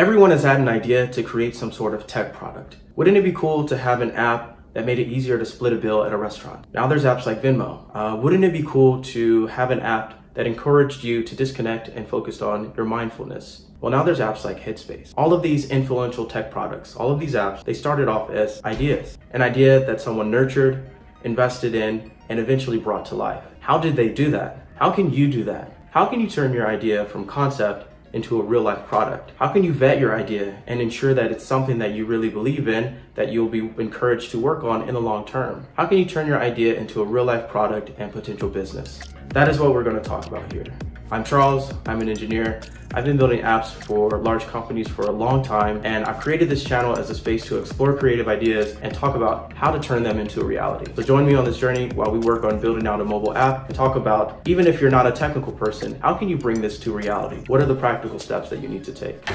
Everyone has had an idea to create some sort of tech product. Wouldn't it be cool to have an app that made it easier to split a bill at a restaurant? Now there's apps like Venmo. Wouldn't it be cool to have an app that encouraged you to disconnect and focused on your mindfulness? Well, now there's apps like Headspace. All of these influential tech products, all of these apps, they started off as ideas. An idea that someone nurtured, invested in, and eventually brought to life. How did they do that? How can you do that? How can you turn your idea from concept into a real life product? How can you vet your idea and ensure that it's something that you really believe in, that you'll be encouraged to work on in the long term? How can you turn your idea into a real life product and potential business? That is what we're going to talk about here. I'm Charles, I'm an engineer. I've been building apps for large companies for a long time, and I've created this channel as a space to explore creative ideas and talk about how to turn them into a reality. So join me on this journey while we work on building out a mobile app and talk about, even if you're not a technical person, how can you bring this to reality? What are the practical steps that you need to take?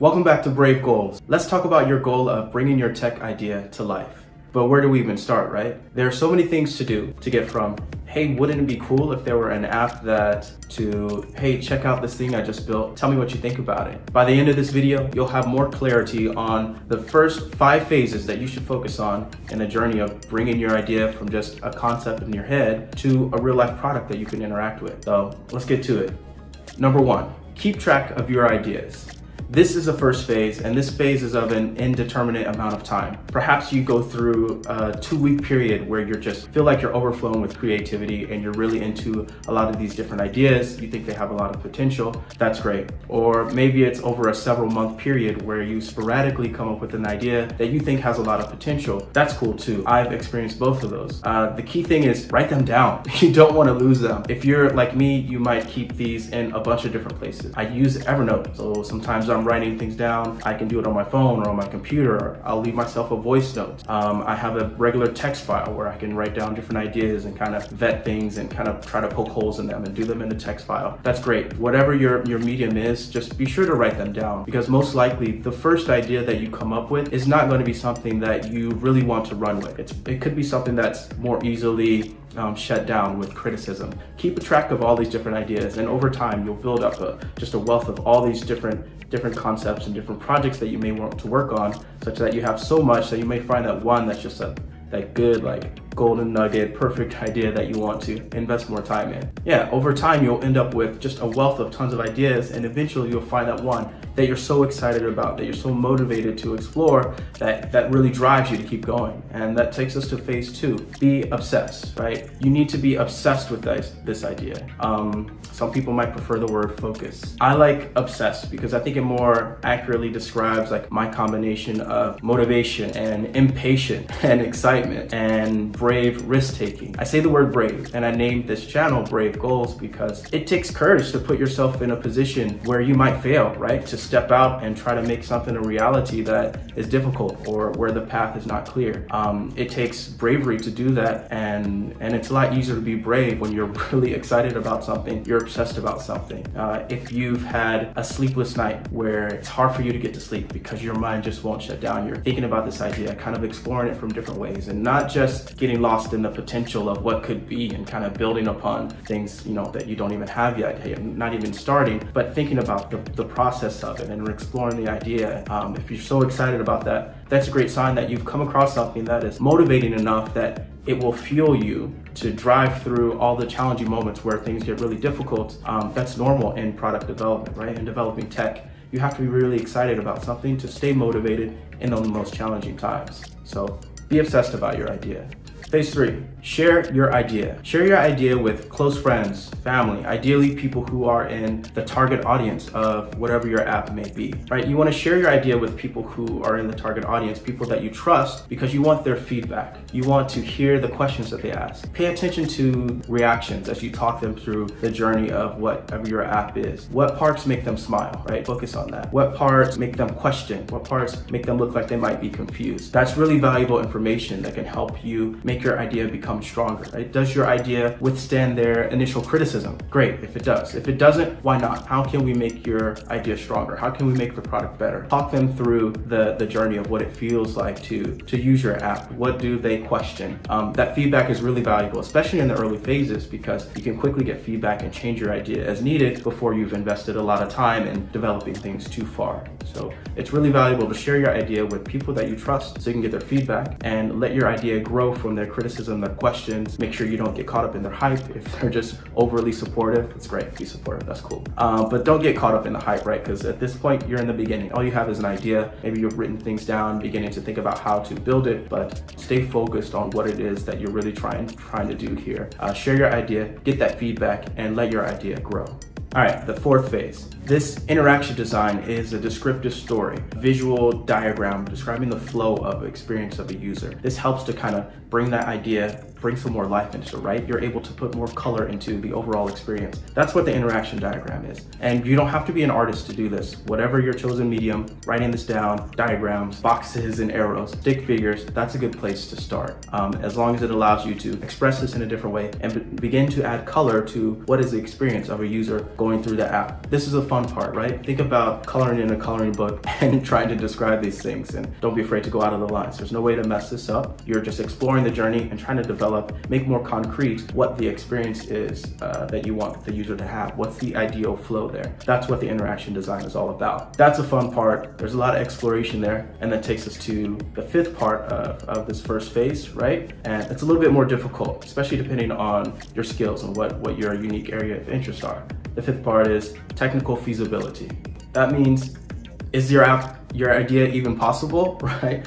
Welcome back to Brave Goals. Let's talk about your goal of bringing your tech idea to life. But where do we even start, right? There are so many things to do to get from, hey, wouldn't it be cool if there were an app that, to, hey, check out this thing I just built. Tell me what you think about it. By the end of this video, you'll have more clarity on the first 5 phases that you should focus on in the journey of bringing your idea from just a concept in your head to a real life product that you can interact with. So let's get to it. Number 1, keep track of your ideas. This is the first phase, and this phase is of an indeterminate amount of time. Perhaps you go through a 2-week period where you just feel like you're overflowing with creativity and you're really into a lot of these different ideas. You think they have a lot of potential. That's great. Or maybe it's over a several month period where you sporadically come up with an idea that you think has a lot of potential. That's cool too. I've experienced both of those. The key thing is write them down. You don't want to lose them. If you're like me, you might keep these in a bunch of different places. I use Evernote, so sometimes I'm writing things down. I can do it on my phone or on my computer. Or I'll leave myself a voice note. I have a regular text file where I can write down different ideas and kind of vet things and kind of try to poke holes in them and do them in a text file. That's great. Whatever your medium is, just be sure to write them down, because most likely the first idea that you come up with is not going to be something that you really want to run with. It could be something that's more easily shut down with criticism. Keep a track of all these different ideas, and over time you'll build up just a wealth of all these different concepts and different projects that you may want to work on, such that you have so much that you may find that one that's just that good, like golden nugget, perfect idea that you want to invest more time in. Yeah, over time you'll end up with just a wealth of tons of ideas, and eventually you'll find that one that you're so excited about, that you're so motivated to explore, that really drives you to keep going. And that takes us to phase 2, be obsessed, right? You need to be obsessed with this idea. Some people might prefer the word focus. I like obsessed because I think it more accurately describes like my combination of motivation and impatient and excitement and brave risk-taking. I say the word brave, and I named this channel Brave Goals because it takes courage to put yourself in a position where you might fail, right? To step out and try to make something a reality that is difficult or where the path is not clear. It takes bravery to do that, and it's a lot easier to be brave when you're really excited about something. You're obsessed about something. If you've had a sleepless night where it's hard for you to get to sleep because your mind just won't shut down, you're thinking about this idea, kind of exploring it from different ways and not just getting lost in the potential of what could be and kind of building upon things, you know, that you don't even have yet, not even starting, but thinking about the process of it and exploring the idea. If you're so excited about that, that's a great sign that you've come across something that is motivating enough that it will fuel you to drive through all the challenging moments where things get really difficult. That's normal in product development, right? In developing tech, you have to be really excited about something to stay motivated in the most challenging times. So be obsessed about your idea. Phase 3, share your idea. Share your idea with close friends, family, ideally people who are in the target audience of whatever your app may be, right? You want to share your idea with people who are in the target audience, people that you trust, because you want their feedback. You want to hear the questions that they ask. Pay attention to reactions as you talk them through the journey of whatever your app is. What parts make them smile, right? Focus on that. What parts make them question? What parts make them look like they might be confused? That's really valuable information that can help you make make your idea become stronger, right? Does your idea withstand their initial criticism? Great, if it does. If it doesn't, why not? How can we make your idea stronger? How can we make the product better? Talk them through the journey of what it feels like to use your app. What do they question? That feedback is really valuable, especially in the early phases, because you can quickly get feedback and change your idea as needed before you've invested a lot of time in developing things too far. So it's really valuable to share your idea with people that you trust so you can get their feedback and let your idea grow from their criticism, their questions. Make sure you don't get caught up in their hype. If they're just overly supportive, it's great, be supportive, that's cool. But don't get caught up in the hype, right? Because at this point, you're in the beginning. All you have is an idea. Maybe you've written things down, beginning to think about how to build it, but stay focused on what it is that you're really trying to do here. Share your idea, get that feedback, and let your idea grow. All right, the fourth phase. This interaction design is a descriptive story, visual diagram describing the flow of experience of a user. This helps to kind of bring that idea, bring some more life into it, right? You're able to put more color into the overall experience. That's what the interaction diagram is. And you don't have to be an artist to do this. Whatever your chosen medium, writing this down, diagrams, boxes and arrows, stick figures, that's a good place to start. As long as it allows you to express this in a different way and begin to add color to what is the experience of a user going through the app. This is a fun part, right? Think about coloring in a coloring book and trying to describe these things, and don't be afraid to go out of the lines. There's no way to mess this up. You're just exploring the journey and trying to develop, make more concrete what the experience is that you want the user to have. What's the ideal flow there? That's what the interaction design is all about. That's a fun part. There's a lot of exploration there, and that takes us to the fifth part of this first phase, right? And it's a little bit more difficult, especially depending on your skills and what your unique area of interest are. The fifth part is technical feasibility. That means, is your idea even possible, right?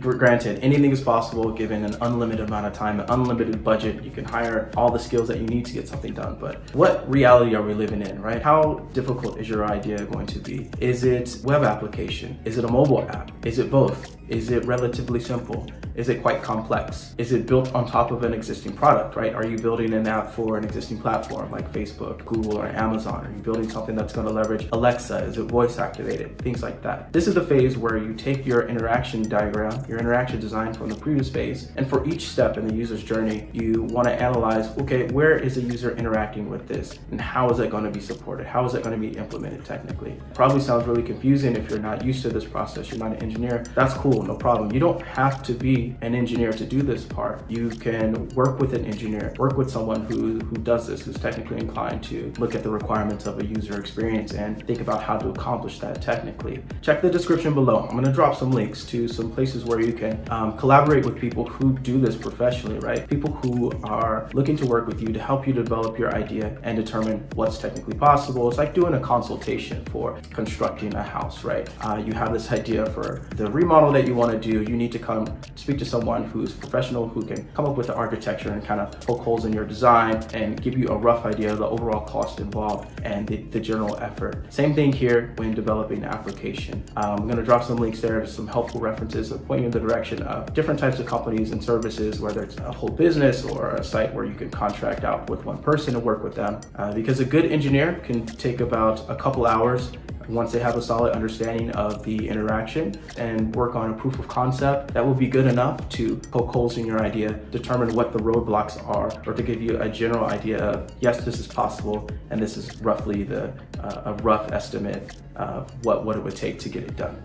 Granted, anything is possible given an unlimited amount of time, an unlimited budget. You can hire all the skills that you need to get something done, but what reality are we living in, right? How difficult is your idea going to be? Is it web application? Is it a mobile app? Is it both? Is it relatively simple? Is it quite complex? Is it built on top of an existing product, right? Are you building an app for an existing platform like Facebook, Google, or Amazon? Are you building something that's going to leverage Alexa? Is it voice activated? Things like that. This is the phase where you take your interaction diagram, your interaction design from the previous phase, and for each step in the user's journey, you want to analyze, okay, where is the user interacting with this? And how is it going to be supported? How is it going to be implemented technically? Probably sounds really confusing if you're not used to this process, you're not an engineer. That's cool, no problem. You don't have to be an engineer to do this part. You can work with an engineer, work with someone who does this, who's technically inclined to look at the requirements of a user experience and think about how to accomplish that technically. Check the description below. I'm going to drop some links to some places where you can collaborate with people who do this professionally, right? People who are looking to work with you to help you develop your idea and determine what's technically possible. It's like doing a consultation for constructing a house, right? You have this idea for the remodel that you want to do. You need to come speak to someone who's professional, who can come up with the architecture and kind of poke holes in your design and give you a rough idea of the overall cost involved and the general effort. Same thing here when developing the application. I'm going to drop some links there to some helpful references that point you in the direction of different types of companies and services, whether it's a whole business or a site where you can contract out with one person and work with them. Because a good engineer can take about a couple hours once they have a solid understanding of the interaction and work on a proof of concept that will be good enough to poke holes in your idea, determine what the roadblocks are, or to give you a general idea of, yes, this is possible, and this is roughly a rough estimate of what it would take to get it done.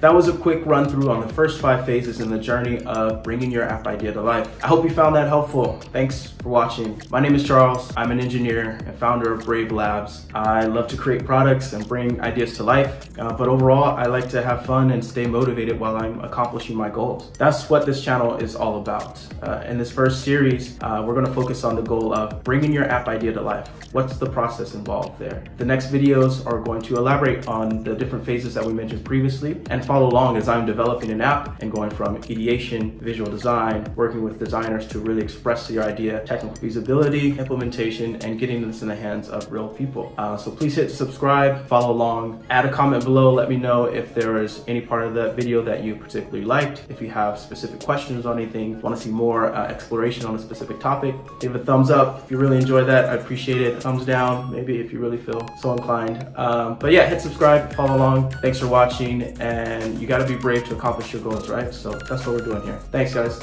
That was a quick run through on the first 5 phases in the journey of bringing your app idea to life. I hope you found that helpful. Thanks for watching. My name is Charles. I'm an engineer and founder of Brave Labs. I love to create products and bring ideas to life, but overall, I like to have fun and stay motivated while I'm accomplishing my goals. That's what this channel is all about. In this first series, we're gonna focus on the goal of bringing your app idea to life. What's the process involved there? The next videos are going to elaborate on the different phases that we mentioned previously, and follow along as I'm developing an app and going from ideation, visual design, working with designers to really express your idea, technical feasibility, implementation, and getting this in the hands of real people. So please hit subscribe, follow along, add a comment below, let me know if there is any part of the video that you particularly liked. If you have specific questions on anything, want to see more exploration on a specific topic, give a thumbs up. If you really enjoy that, I appreciate it. Thumbs down, maybe if you really feel so inclined. But yeah, hit subscribe, follow along. Thanks for watching, and you gotta be brave to accomplish your goals, right? So that's what we're doing here. Thanks, guys.